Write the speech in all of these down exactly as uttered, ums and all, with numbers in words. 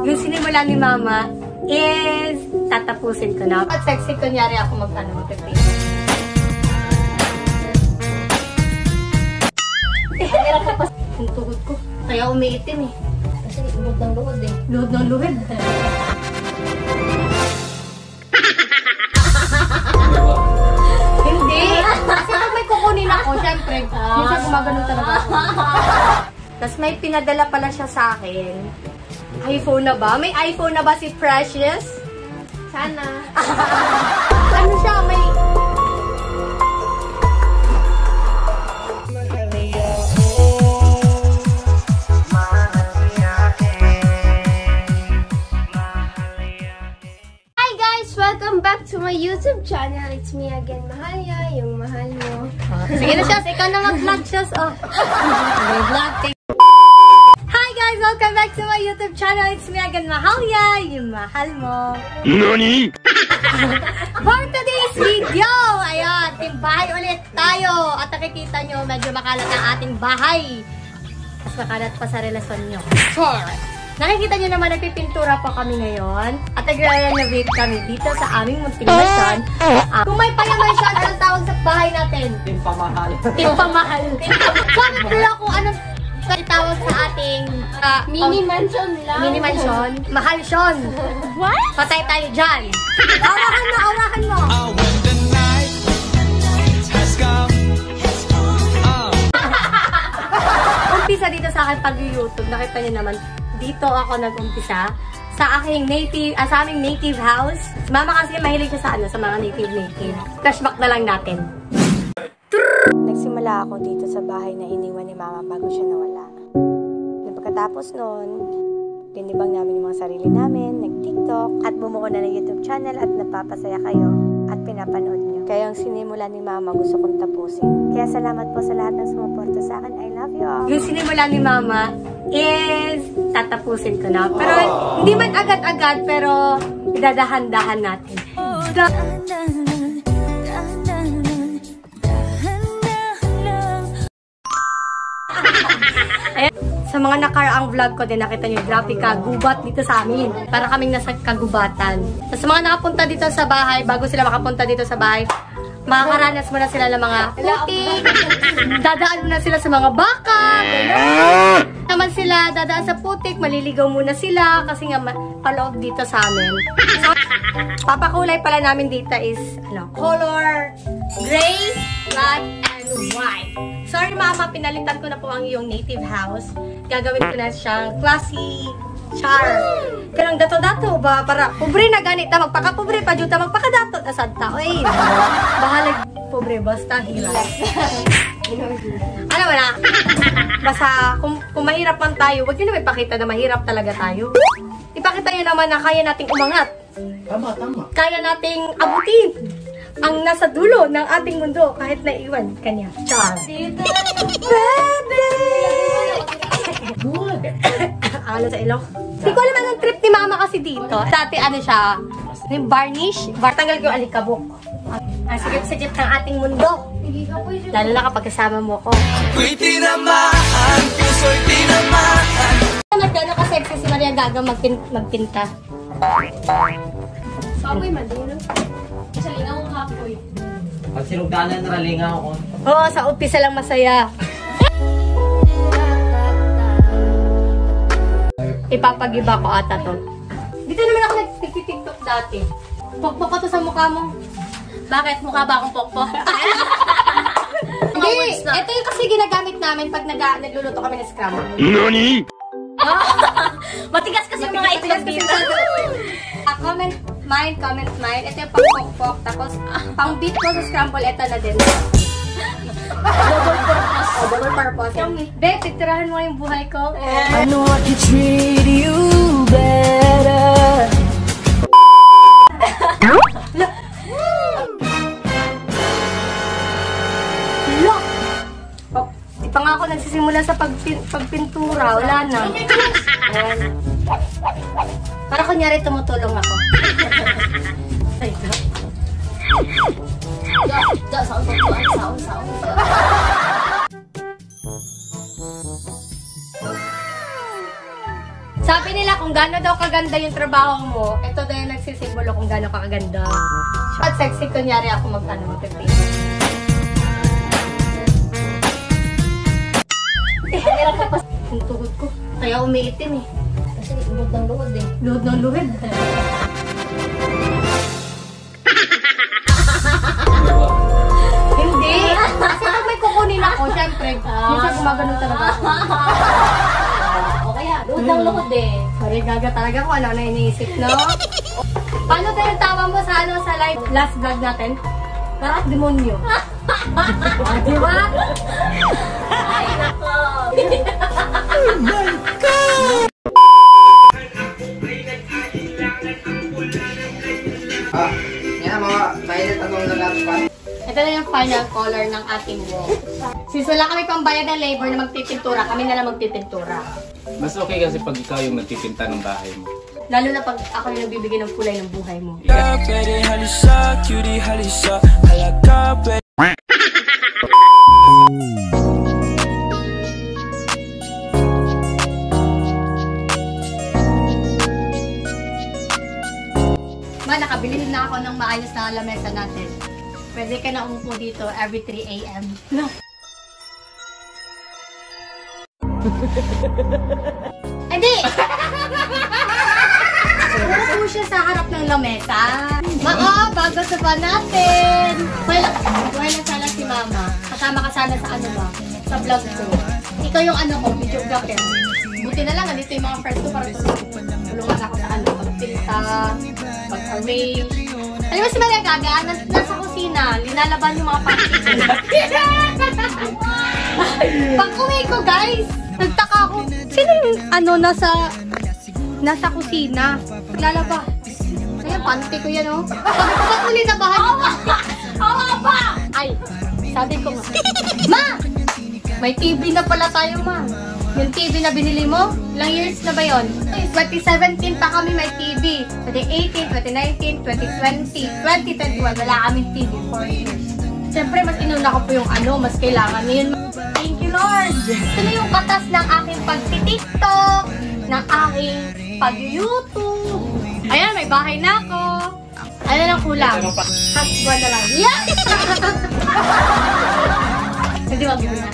Yung sinimula ni Mama is tatapusin ko na. At sexy, kunyari ako mag-ano, mag-face. Meron ka pa yung tuhod ko. Kaya umiitim eh. Kasi luhod ng luhod eh. Luhod ng luhod. Hindi. Kasi kung may kukunin ako, syempre. Minsan gumagano talaga ako. Tapos may pinadala pala siya sa akin. iPhone na ba? May iPhone na ba si Precious? Sana. Ano siya? May... Hi guys! Welcome back to my YouTube channel. It's me again, Mahalia. Yung mahal mo. Oh, sige na siya. Ikaw na mag-vlog siya. Oh. Vlog. Welcome back to my YouTube channel. It's me again, Mahalia, yung mahal mo. Nani? For today's video, ayan, ating bahay ulit tayo. At nakikita nyo, medyo makalat ang ating bahay. Mas makalat pa sa relasyon nyo. Sure. Nakikita nyo naman, nagpipintura pa kami ngayon. At nagre-renovate kami dito sa aming munting mansion. Uh, Kung may palamansion, anong tawag sa bahay natin? Timpamahal. Timpamahal. Bakit nila kung anong... itawag sa ating uh, mini mansion lang. Mini mansion? Mahal siyon. What? Patay tayo dyan. Aurahan mo, aurahan mo. Oh, when the night has come, has come. Oh. Umpisa dito sa akin pag-YouTube. Nakita niyo naman, dito ako nag-umpisa. Sa aking native, uh, sa aming native house. Mama kasi mahilig siya sa ano, sa mga native-native. Flashback na lang natin. Nagsimula ako dito sa bahay na iniwan ni Mama bago siya nawala. At pagkatapos noon, dinibang namin yung mga sarili namin, nag-TikTok, at bumuo na ng YouTube channel at napapasaya kayo at pinapanood nyo. Kaya yung sinimula ni Mama gusto kong tapusin. Kaya salamat po sa lahat ng sumuporta sa akin. I love you all. Yung sinimula ni Mama is tatapusin ko na. Pero aww, hindi man agad-agad, pero idadahan-dahan natin. Oh, sa mga nakaraang vlog ko din, nakita nyo yung grabe kagubat dito sa amin. Para kaming nasa kagubatan. Sa mga nakapunta dito sa bahay, bago sila makapunta dito sa bahay, makakaranas mo na sila ng mga putik. Dadaan mo na sila sa mga baka. Naman sila, dadaan sa putik, maliligaw muna sila kasi nga paloob dito sa amin. So, papakulay pala namin dito is ano, color, gray, black, and white. Sorry Mama, pinalitan ko na po ang iyong native house. Gagawin ko na siyang classy, char. Pero ang dato-dato ba? Para pobre na ganit na magpaka-pobre pa dito, magpaka-dato na sad tao. Eh, bahalag pobre basta hirap. Ano ba na? Basta kung, kung mahirap man tayo, wag nyo na ipakita na mahirap talaga tayo. Ipakita nyo naman na kaya nating umangat. Tama, tama. Kaya nating abutin ang nasa dulo ng ating mundo kahit naiwan kanya. Char. Baby! Good. Akala sa ilong. Hindi ko alam anong trip ni Mama kasi dito. Dati ano siya, varnish. Tanggal ko yung alikabok. Ang sigip-sigip ng ating mundo. Lalo na kapag kasama mo ko. Ako'y tinamaan, puso'y tinamaan. Nagkano kasi si Maria Gaga magpinta. So ako'y madino. Sa lingaw ng hapoy. Pag sinugdanan na lingaw ko. Oo, sa upisa lang masaya. Ipapagiba ko ata to. Dito naman ako nag-tiktok dati. Pokpok ko to sa mukha mo. Bakit? Mukha ba akong pokpok? Hindi! Ito yung kasi ginagamit namin pag nag nagluluto kami ng scramble. Nani? Matigas kasi yung mga itlog dito. Comment mine, comment mine. Ito yung pang-pok-pok. Tapos, pang-beat ko sa scramble. Ito na din. Double purpose. Oh, double purpose. Be, picturahan mo yung buhay ko. I know I can treat you better. Look. Look. Oh, di pa nga ako nagsisimula sa pagpintura. Wala na. Para kunyari tumutulong ako. Sabi nila kung kung gaano daw kaganda yung trabaho mo, ito daw yung nagsisimbolo kung gaano kaganda. At sexy, kunyari ako mag-ano, mag-fifteen. Ang tuhod ko. Kaya umiitim eh. Kasi luhod ng luhod eh. Luhod ng luhod. Hindi. Kasi pag may kukunin ako, syempre, minsan gumagano talaga ako. O kaya, luhod ng luhod eh. Maria Gaga talaga kung ano na iniisip, no? Paano tayo tawa mo sa ano sa live last vlog natin? Parang demonyo. Diba? Ay, nako. Oh my God! Ah, yan mga violet at mga laptop. Ito na yung final color ng ating wall. Since wala kami pambayad ng labor na magpipintura, kami na lang magpipintura. Mas okay kasi pag ikaw yung nagpipinta ng bahay mo. Lalo na pag ako yung nagbibigay ng kulay ng buhay mo. Ma, nakabili na ako ng maayos na lamesa natin. Pwede ka na umupo dito every three A M No. Hindi! Upo siya sa harap ng lamesa. Maa, bago sa pa natin. Well, well na sana si Mama. Kasama ka sana sa ano ba? Sa vlog ko. Ikaw yung ano ko, videographer. Buti na lang, nandito yung mga friends ko para tulungan ako sa ano. Pagpinta, pag-array. Alam mo si Maria Gaga, nas nasa kusina, linalaban yung mga package. Pag-uwi ko guys, nagtaka ako. Sino yung ano nasa... Nasa kusina. Naglalaba. Kaya panty ko yan, oh. Sabi ko, ba't uli nabahan? Awa! Awa ba? Ay, sabi ko, ma. Ma! May T V na pala tayo, ma. Yung T V na binili mo, ilang years na ba yun? twenty seventeen pa kami may T V. twenty eighteen, twenty nineteen, twenty twenty, twenty twenty-one. Wala kaming T V for years. Siyempre, mas inuna ko po yung ano, mas kailangan yun. Thank you, Lord. Ito na yung katas ng aking pagti-TikTok, ng aking pag-YouTube. Ayan, may bahay na ako. Ano lang kulang? Hasbro na lang. Yes! Hindi wag yun na.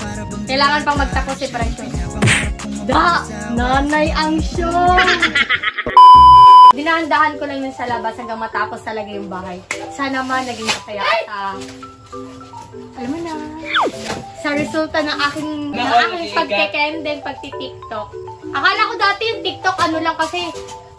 Kailangan pang magtapos si Presyo. Da! Nanay ang show! Dinahandahan ko lang yun sa labas hanggang matapos talaga yung bahay. Sana man naging masaya at alam mo na. Sa resulta ng aking, aking pagkekend din pagti-TikTok. Akala ko dati yung TikTok ano lang kasi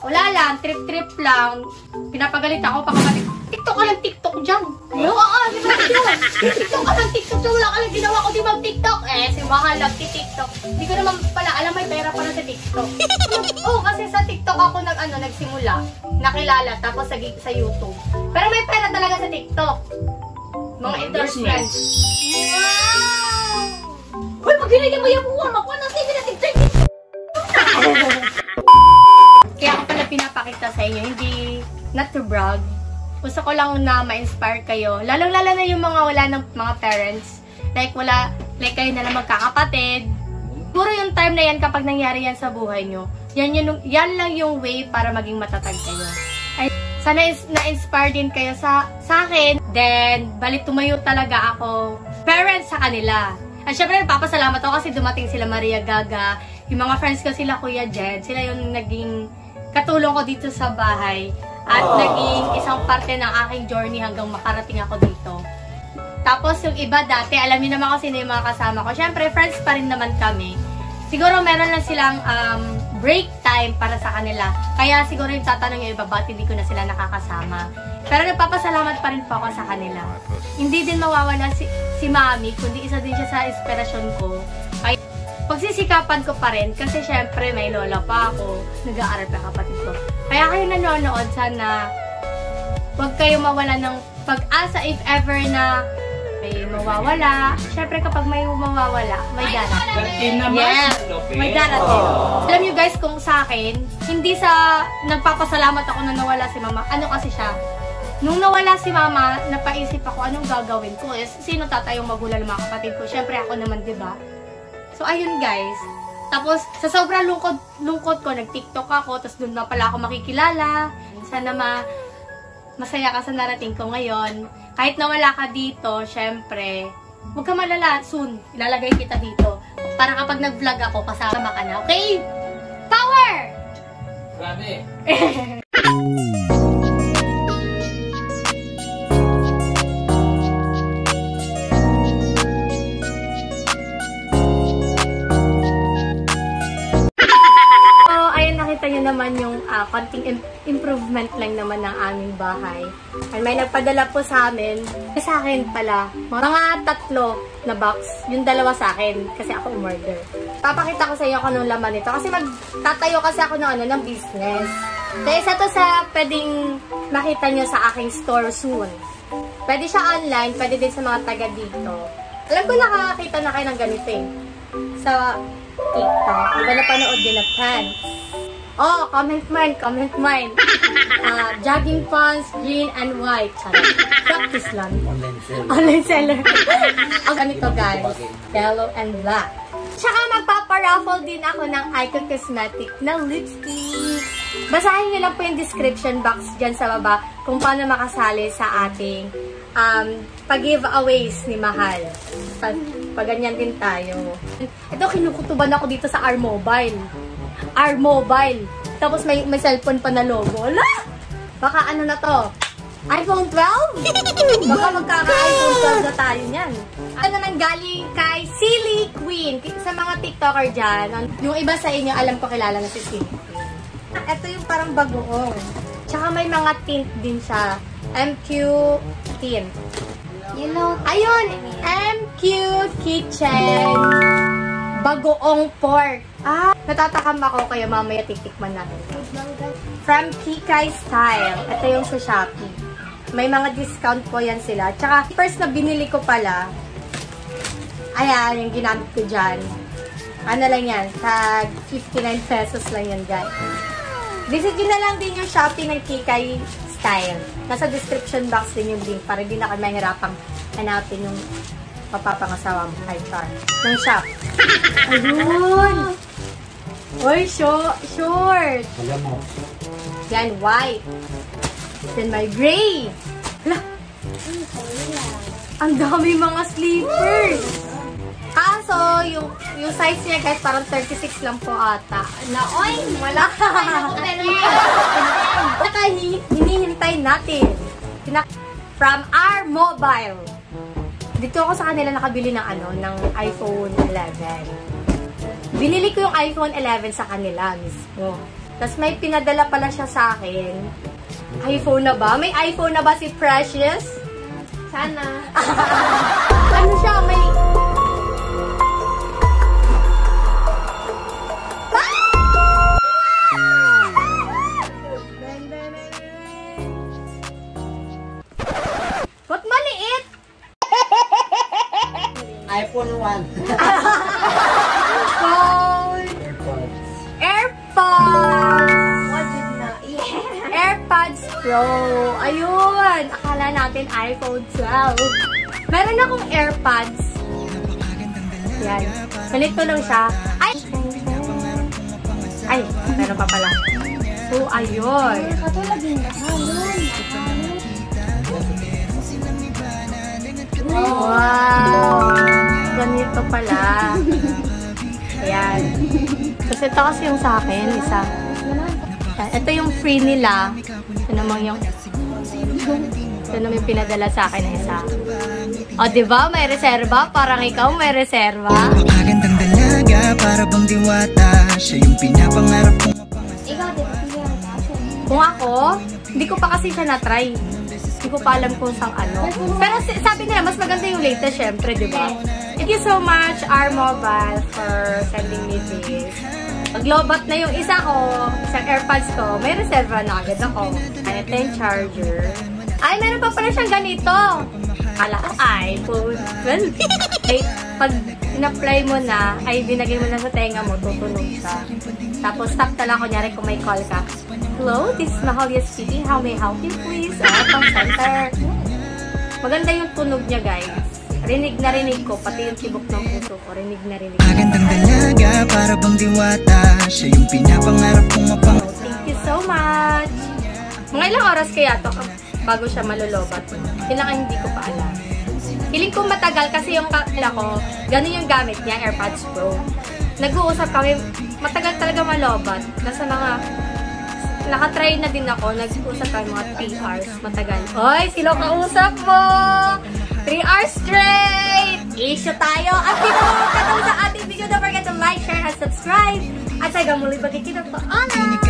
wala lang, trip-trip lang. Pinapagalit ako pa kapag TikTok ka lang TikTok dyan. Oo, oo, di ba yun? TikTok ka lang TikTok dyan. Wala ka lang ginawa ko di mag TikTok. Eh, si Maka love TikTok. Hindi ko naman pala alam may pera pala sa TikTok. Oo, kasi sa TikTok ako nag, ano, nagsimula. Nakilala tapos sa, sa YouTube. Pero may pera talaga sa TikTok. Mga endorsements. Wow! Uy, pag ginagin mo yung buwan, makuha ng T V na TikTok. Kaya ako pala pinapakita sa inyo, hindi, not to brag. Gusto ko lang na ma-inspire kayo. Lalong-lala na yung mga wala ng mga parents. Like, wala, like kayo na lang magkakapatid. Puro yung time na yan kapag nangyari yan sa buhay nyo. Yan, yun, yan lang yung way para maging matatag kayo. Ay, sana na-inspire din kayo sa, sa akin. Then, balik tumayo talaga ako parents sa kanila. At syempre, papasalamat ako kasi dumating sila Maria Gaga. Yung mga friends ko sila Kuya Jen. Sila yung naging katulong ko dito sa bahay. At aww, naging isang parte ng aking journey hanggang makarating ako dito. Tapos yung iba dati, alam niyo naman kasi sino yung mga kasama ko. Syempre, friends pa rin naman kami. Siguro meron lang silang um, break time para sa kanila. Kaya siguro yung tatanong yung iba, ba't hindi ko na sila nakakasama? Pero nagpapasalamat pa rin po ako sa kanila. Hindi din mawawala si, si Mami, kundi isa din siya sa inspirasyon ko. Kaya pagsisikapan ko pa rin, kasi syempre may lola pa ako, nag-aaral pa kapatid ko. Kaya kayo nanonood, sana huwag kayo mawala ng pag-asa if ever na may mawawala. Syempre kapag may mawawala, may darating. Yes, may darating. Alam nyo guys, kung sa akin, hindi sa nagpapasalamat ako na nawala si Mama. Ano kasi siya? Nung nawala si Mama, napaisip ako anong gagawin ko. Is, sino tatayong magulang ng mga kapatid ko? Siyempre ako naman, di ba? So, ayun guys. Tapos, sa sobrang lungkot, lungkot ko, nag-TikTok ako, tapos doon na pala ako makikilala. Sana ma masaya ka sa narating ko ngayon. Kahit nawala ka dito, syempre, huwag ka malala, soon, ilalagay kita dito. Para kapag nag-vlog ako, kasama ka na, okay? Power! Grabe! Naman yung uh, konting improvement lang naman ng aming bahay. And may nagpadala po sa amin, sa akin pala, mga tatlo na box. Yung dalawa sa akin, kasi ako umorder. Papakita ko sa iyo kung anong laman nito. Kasi magtatayo kasi ako ng, ano, ng business. Kaya isa to sa pwedeng makita nyo sa aking store soon. Pwede siya online, pwede din sa mga taga dito. Alam ko nakakakita na kayo ng ganito eh. Sa TikTok. Iba na panood din na pants. Oh, comment mine, comment mine. Uh, jogging pants, green and white. Practice lang. Online seller. Online seller. Ang ganito guys, yellow and black. Tsaka magpaparaffle din ako ng Ico Cosmetics na lipstick. Basahin nyo lang po yung description box dyan sa baba kung paano makasali sa ating um, pag-giveaways ni Mahal. Pag, pag ganyan din tayo. Ito, kinukutuban ako dito sa R Mobile. R Mobile. Tapos may, may cellphone pa na logo. Ala! Baka ano na to? iPhone twelve? Baka magkaka-iPhone twelve na tayo niyan. Ano nang galing kay Silly Queen. Sa mga TikToker dyan, yung iba sa inyo, alam ko kilala na si Silly Queen. Ito yung parang bagoong. Tsaka may mga tint din siya. M Q tint. You know, ayun! M Q kitchen. Bagoong pork. Ah! Natatakam ako, kaya mamaya titikman natin. From Kikay Style. Ito yung sa Shopee. May mga discount po yan sila. Tsaka, first na binili ko pala, ayan, yung ginamit ko dyan. Ano lang yan? Tag fifty-nine pesos lang yan, guys. Visit nyo na lang din yung Shopee ng Kikay Style. Nasa description box din yung link para hindi na kayo mahirapang hanapin yung papapangasawa mo. Hi, Char. Yung shop. Ayun! Oy, short! Short! Yan, white. Then my gray. Hala! Ang dami mga sleepers! Kaso, yung, yung size niya guys, parang thirty-six lang po ata. Na, oy! Wala! Saka, hinihintay natin. From R Mobile. Dito ako sa kanila nakabili ng, ano, ng iPhone eleven. Binili ko yung iPhone eleven sa kanila mismo. Tapos may pinadala pala siya sa akin. iPhone na ba? May iPhone na ba si Precious? Sana. Ano siya? May... Ba't maliit? iPhone one. AirPods. AirPods. Yeah. AirPods Pro. Ayun. Akala natin iPhone twelve. Meron akong AirPods. Yan. Malito lang siya. Ay! Ay, meron pa pala. So, ayun. Wow. Ganito pala. Ayan. Tapos ito kasi yung sa akin, isa. Ayan. Ito yung free nila. Ito naman yung... Ito naman yung pinadala sa akin, isa. O, oh, diba? May reserva. Parang ikaw may reserva. Magandang dalaga, para bang diwata. Siya yung pinapangarap kong mapangasal. Kung ako, hindi ko pa kasi siya na-try. Hindi ko pa alam kung saan ano. Pero sabi nila, mas maganda yung latest, syempre, diba? Thank you so much, R Mobile, for sending me this. Maglobat na yung isa ko, isang AirPods ko. May reserva na agad ako. Ay, ito yung charger. Ay, meron pa pala siyang ganito. Kala ko, iPhone twelve. Ay, pag in-apply mo na, ay, binagay mo na sa tenga mo, tutunog siya. Tapos, tap na lang, kunyari, kung may call ka. Hello, this is Mahalia speaking. How may I help you, please? Oh, pang center. Maganda yung tunog niya, guys. Rinig na rinig ko, pati yung tibok ng puso. So, parinig na rinig. Magandang dalaga, para bang diwata. Siya yung pinapangarap kong mapang... So, thank you so much! Mga ilang oras kaya to bago siya malulobat. Yun lang ang hindi ko pa alam. Feeling ko matagal kasi yung kakila ko, ganun yung gamit niya, AirPods Pro. Nag-uusap kami, matagal talaga malobat. Nasa mga... Nakatry na din ako, nag-usap tayo mga three hours, matagal. Hoy, sino kausap mo? three hours straight! Issue tayo! At dito mo magkatawag sa ating video, don't forget to like, share, and subscribe! At sa hanggang muli, pagkikita po, Ana!